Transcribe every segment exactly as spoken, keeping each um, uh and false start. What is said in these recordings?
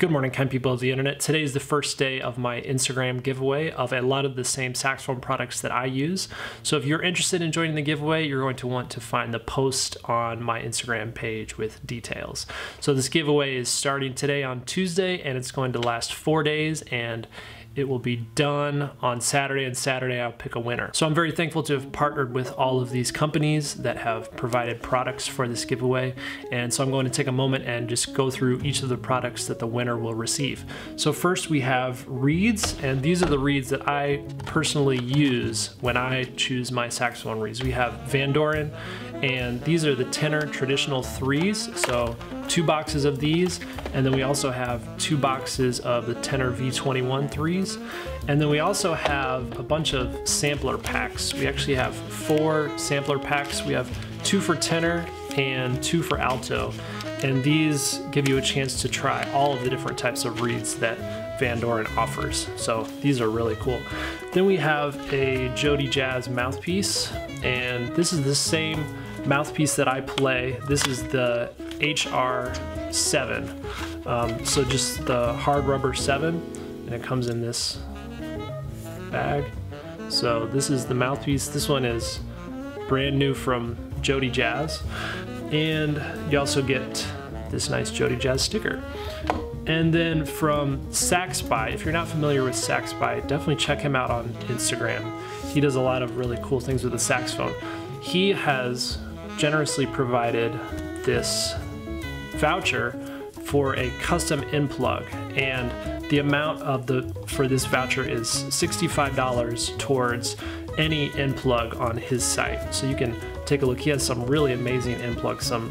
Good morning, kind people of the internet. Today is the first day of my Instagram giveaway of a lot of the same saxophone products that I use. So if you're interested in joining the giveaway, you're going to want to find the post on my Instagram page with details. So this giveaway is starting today on Tuesday, and it's going to last four days, and it will be done on Saturday, and Saturday I'll pick a winner. So I'm very thankful to have partnered with all of these companies that have provided products for this giveaway. And so I'm going to take a moment and just go through each of the products that the winner will receive. So first we have reeds, and these are the reeds that I personally use when I choose my saxophone reeds. We have Vandoren, and these are the tenor traditional threes. So two boxes of these, and then we also have two boxes of the tenor V twenty-one threes. And then we also have a bunch of sampler packs. We actually have four sampler packs. We have two for tenor and two for alto. And these give you a chance to try all of the different types of reeds that Vandoren offers. So these are really cool. Then we have a Jody Jazz mouthpiece. And this is the same mouthpiece that I play. This is the H R seven. Um, so just the hard rubber seven. And it comes in this bag. So this is the mouthpiece. This one is brand new from Jody Jazz. And you also get this nice Jody Jazz sticker. And then from Saxby, if you're not familiar with Saxby, definitely check him out on Instagram. He does a lot of really cool things with the saxophone. He has generously provided this voucher for a custom in plug, and the amount of the for this voucher is sixty-five dollars towards any in plug on his site. So you can take a look. He has some really amazing in plugs, some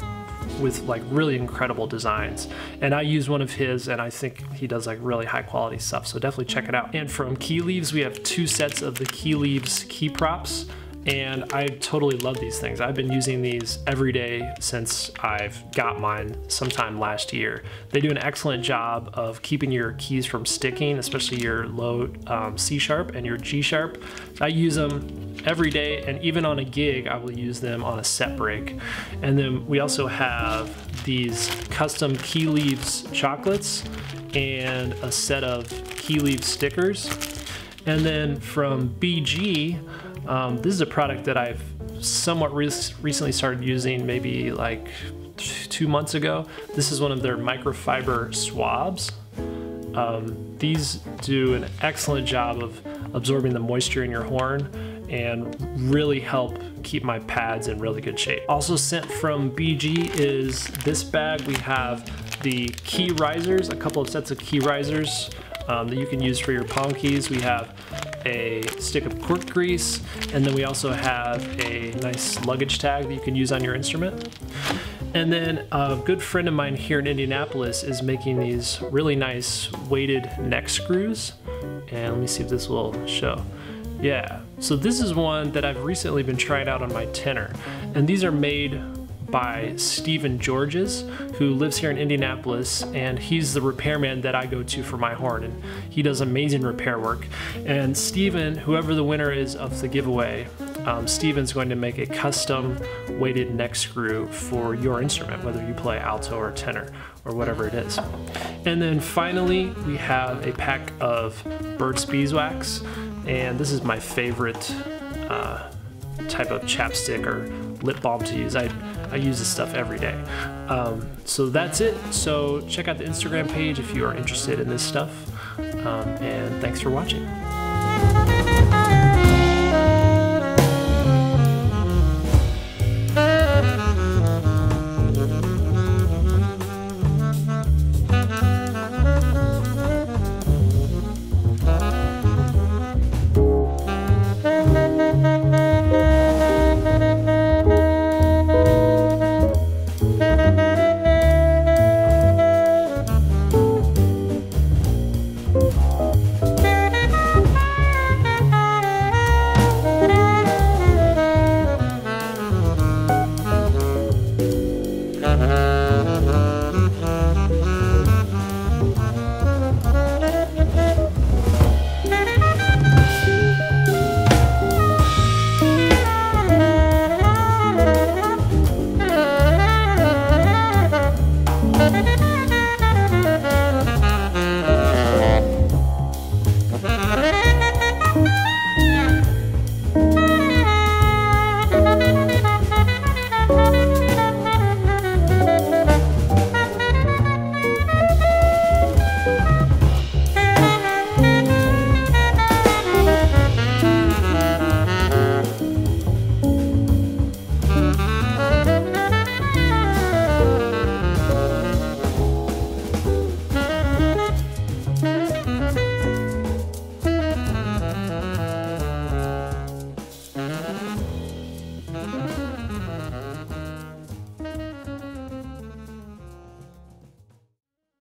with like really incredible designs, and I use one of his, and I think he does like really high quality stuff. So definitely check it out. And from Key Leaves, we have two sets of the Key Leaves key props. And I totally love these things. I've been using these every day since I've got mine sometime last year. They do an excellent job of keeping your keys from sticking, especially your low um, C sharp and your G sharp. I use them every day, and even on a gig, I will use them on a set break. And then we also have these custom Key Leaves chocolates and a set of Key Leaves stickers. And then from B G, Um, this is a product that I've somewhat re recently started using, maybe like two months ago. This is one of their microfiber swabs. Um, these do an excellent job of absorbing the moisture in your horn and really help keep my pads in really good shape. Also sent from B G is this bag. We have the key risers, a couple of sets of key risers um, that you can use for your palm keys. We have a stick of cork grease, and then we also have a nice luggage tag that you can use on your instrument. And then a good friend of mine here in Indianapolis is making these really nice weighted neck screws. And let me see if this will show. Yeah, so this is one that I've recently been trying out on my tenor. And these are made by Steven Georges, who lives here in Indianapolis, and he's the repairman that I go to for my horn, and he does amazing repair work. And Steven, whoever the winner is of the giveaway, um, Steven's going to make a custom weighted neck screw for your instrument, whether you play alto or tenor or whatever it is. And then finally, we have a pack of Burt's Beeswax, and this is my favorite uh, type of chapstick or lip balm to use. I, I use this stuff every day. Um, so that's it. So check out the Instagram page if you are interested in this stuff. Um, and thanks for watching.